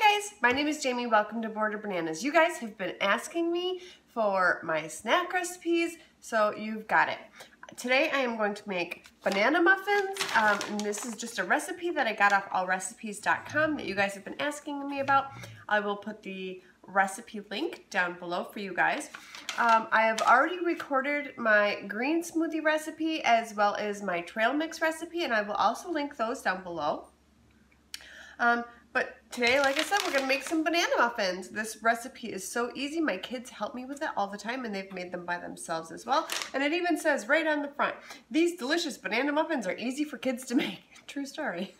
Hi guys, my name is Jamie. Welcome to Bored or Bananas. You guys have been asking me for my snack recipes, so you've got it. Today I am going to make banana muffins, and this is just a recipe that I got off allrecipes.com that you guys have been asking me about. I will put the recipe link down below for you guys. I have already recorded my green smoothie recipe as well as my trail mix recipe, and I will also link those down below. But today, like I said, we're going to make some banana muffins. This recipe is so easy. My kids help me with it all the time, and they've made them by themselves as well. And it even says right on the front, these delicious banana muffins are easy for kids to make. True story.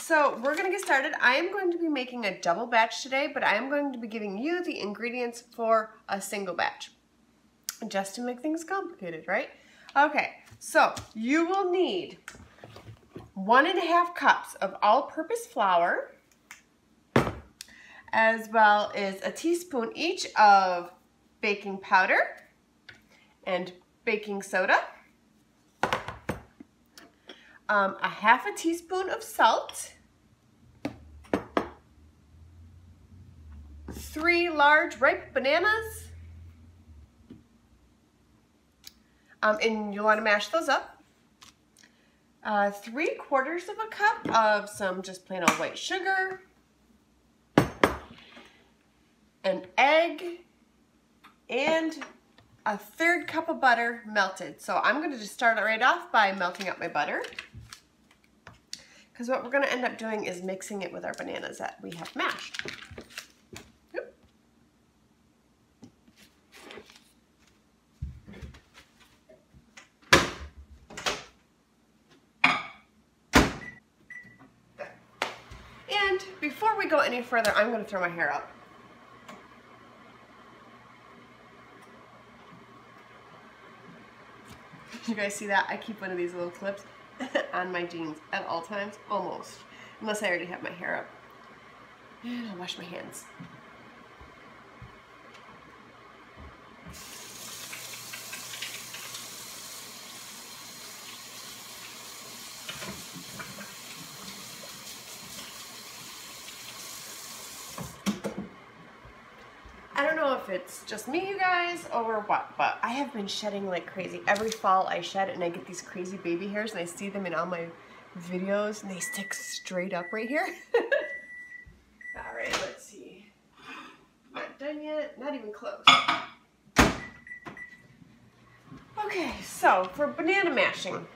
So we're going to get started. I am going to be making a double batch today, but I am going to be giving you the ingredients for a single batch, just to make things complicated, right? Okay, so you will need 1.5 cups of all-purpose flour, as well as a teaspoon each of baking powder and baking soda, a half a teaspoon of salt, 3 large ripe bananas, and you'll want to mash those up. 3/4 of a cup of some just plain old white sugar, an egg, and a 1/3 cup of butter melted. So I'm going to just start it right off by melting up my butter, because what we're going to end up doing is mixing it with our bananas that we have mashed. Before we go any further, I'm going to throw my hair out. You guys see that? I keep one of these little clips on my jeans at all times, almost, unless I already have my hair up. And I'll wash my hands. If it's just me, you guys, or what, but I have been shedding like crazy. Every fall I shed and I get these crazy baby hairs, and I see them in all my videos and they stick straight up right here. All right, let's see. Not done yet, not even close. Okay, so for banana mashing,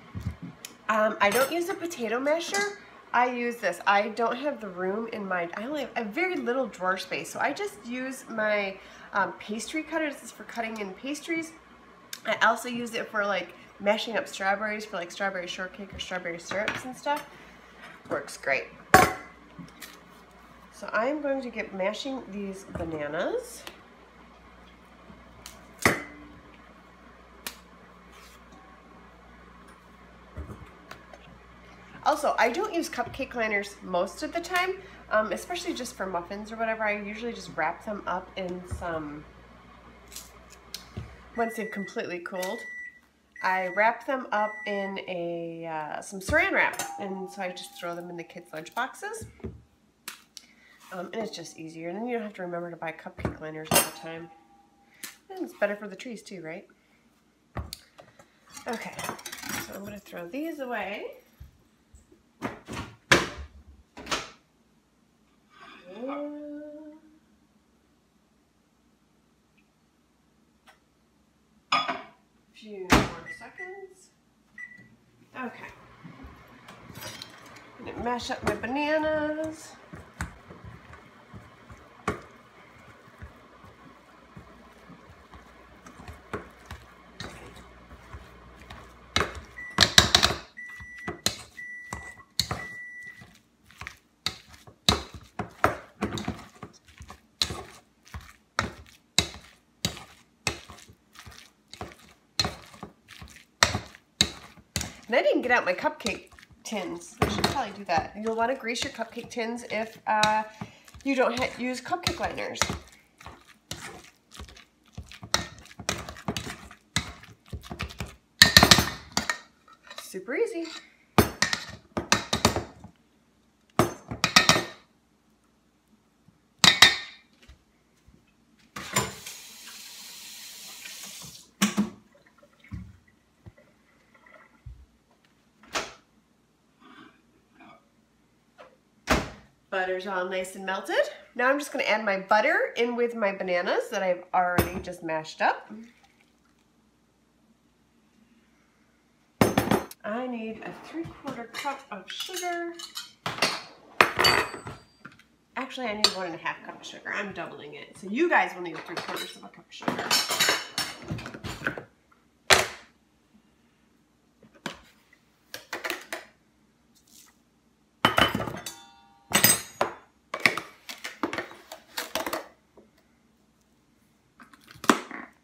I don't use a potato masher. I use this. I don't have the room in my, I only have a very little drawer space, so I just use my pastry cutter. This is for cutting in pastries. I also use it for like mashing up strawberries for like strawberry shortcake or strawberry syrups and stuff. Works great. So I'm going to get mashing these bananas. Also, I don't use cupcake liners most of the time, especially just for muffins or whatever. I usually just wrap them up in some, once they've completely cooled, I wrap them up in a some saran wrap, and so I just throw them in the kids' lunch boxes, and it's just easier. And then you don't have to remember to buy cupcake liners all the time. And it's better for the trees too, right? Okay, so I'm gonna throw these away. Few more seconds. Okay. I'm gonna mash up my bananas. And I didn't get out my cupcake tins. I should probably do that. You'll want to grease your cupcake tins if you don't use cupcake liners. Super easy. Butter's all nice and melted. Now I'm just gonna add my butter in with my bananas that I've already just mashed up. I need a 3/4 cup of sugar. Actually, I need 1.5 cups of sugar. I'm doubling it. So you guys will need 3/4 cups of sugar.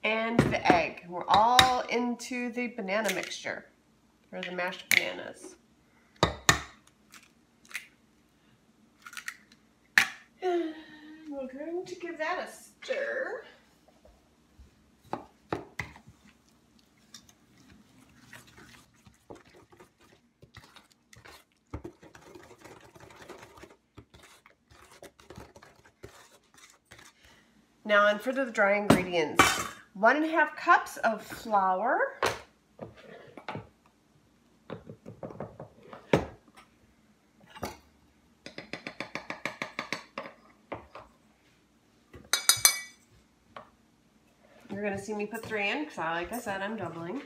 And the egg. We're all into the banana mixture, or the mashed bananas. And we're going to give that a stir. Now on for the dry ingredients, 1.5 cups of flour, 3 because like I said, I'm doubling.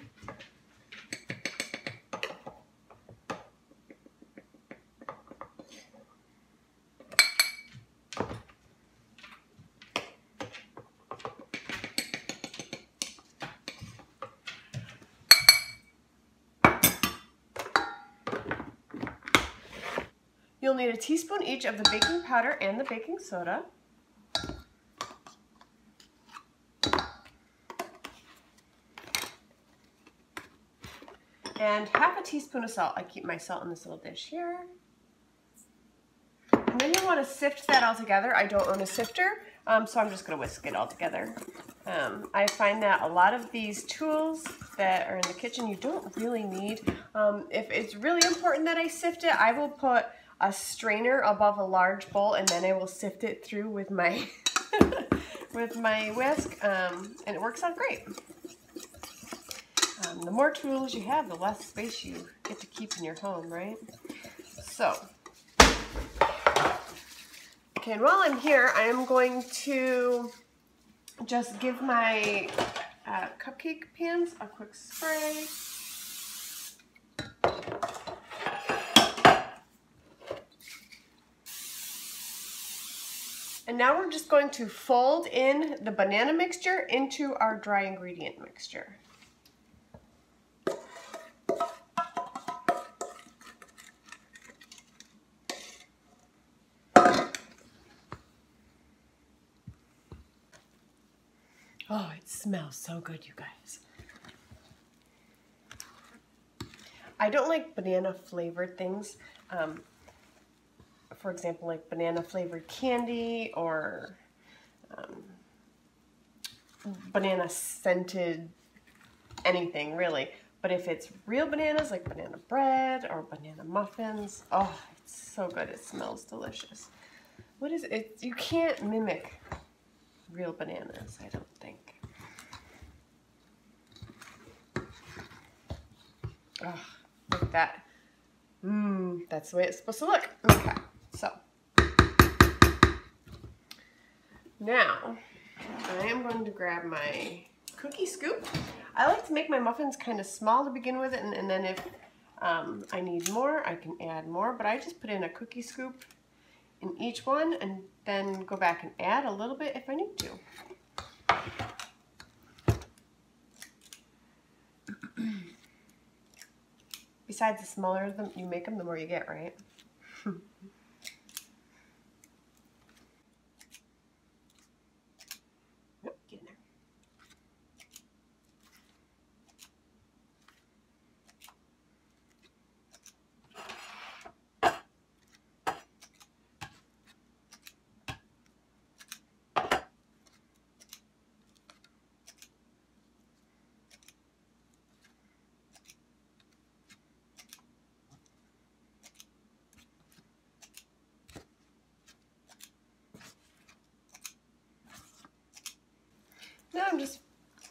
You'll need 1 teaspoon each of the baking powder and the baking soda. And 1/2 teaspoon of salt. I keep my salt in this little dish here. And then you want to sift that all together. I don't own a sifter, so I'm just going to whisk it all together. I find that a lot of these tools that are in the kitchen you don't really need. If it's really important that I sift it, I will put a strainer above a large bowl and then I will sift it through with my, with my whisk, and it works out great. The more tools you have, the less space you get to keep in your home, right? So, okay, and while I'm here, I am going to just give my cupcake pans a quick spray. And now we're just going to fold in the banana mixture into our dry ingredient mixture. Oh, it smells so good, you guys. I don't like banana flavored things. For example, like banana flavored candy or banana scented anything, really. But if it's real bananas, like banana bread or banana muffins, oh, it's so good. It smells delicious. What is it? You can't mimic real bananas, I don't think. Oh, look at that. That's the way it's supposed to look. Okay, so now I am going to grab my cookie scoop. I like to make my muffins kind of small to begin with, and then if I need more, I can add more, but I just put in a cookie scoop in each one and then go back and add a little bit if I need to. Besides, the smaller you make them, the more you get, right?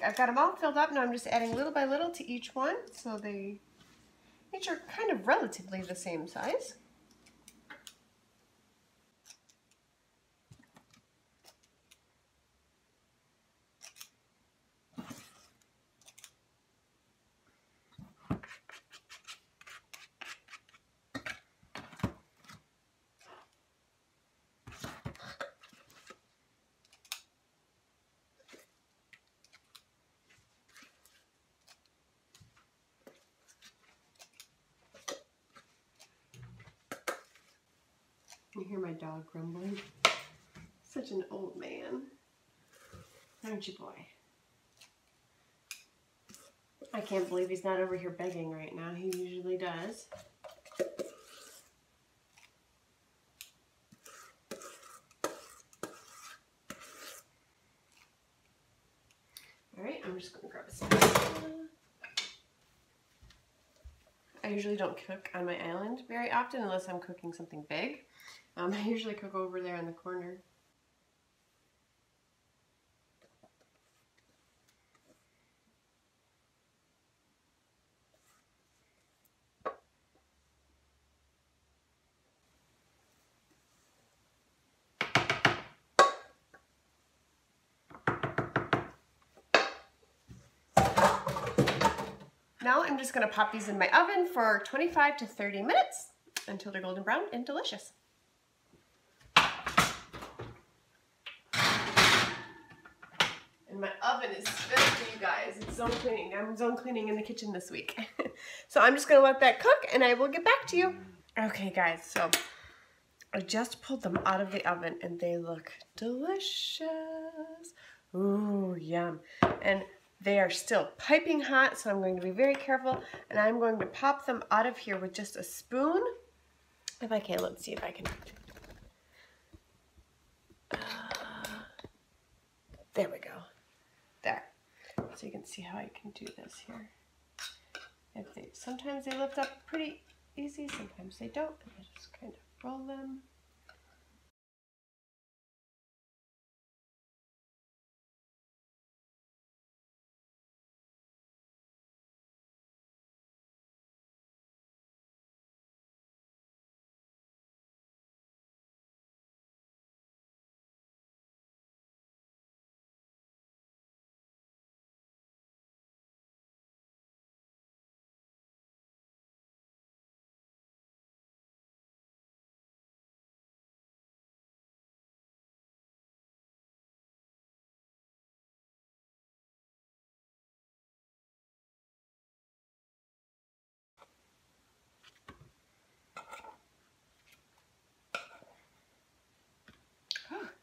I've got them all filled up. Now I'm just adding little by little to each one, so they each are kind of relatively the same size. Can you hear my dog grumbling? Such an old man, aren't you, boy? I can't believe he's not over here begging right now. He usually does. All right, I'm just gonna grab a spatula. I usually don't cook on my island very often unless I'm cooking something big. I usually cook over there in the corner. Now I'm just going to pop these in my oven for 25 to 30 minutes until they're golden brown and delicious. And my oven is filthy, you guys. It's zone cleaning. I'm zone cleaning in the kitchen this week. So I'm just going to let that cook and I will get back to you. Okay guys, so I just pulled them out of the oven and they look delicious. Ooh, yum. And they are still piping hot, so I'm going to be very careful, and I'm going to pop them out of here with just a spoon. If I can, let's see if I can. There we go. There. So you can see how I can do this here. If they, sometimes they lift up pretty easy, sometimes they don't. I just kind of roll them.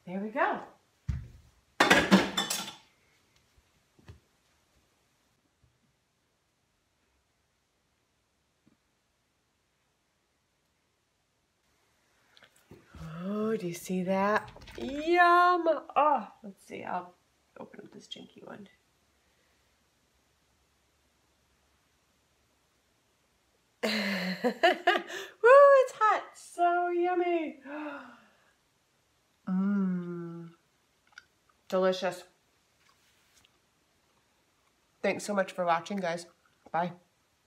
There we go. Oh, do you see that? Yum! Oh, let's see. I'll open up this jinky one. Woo, it's hot. So yummy. Mmm, delicious. Thanks so much for watching, guys. Bye.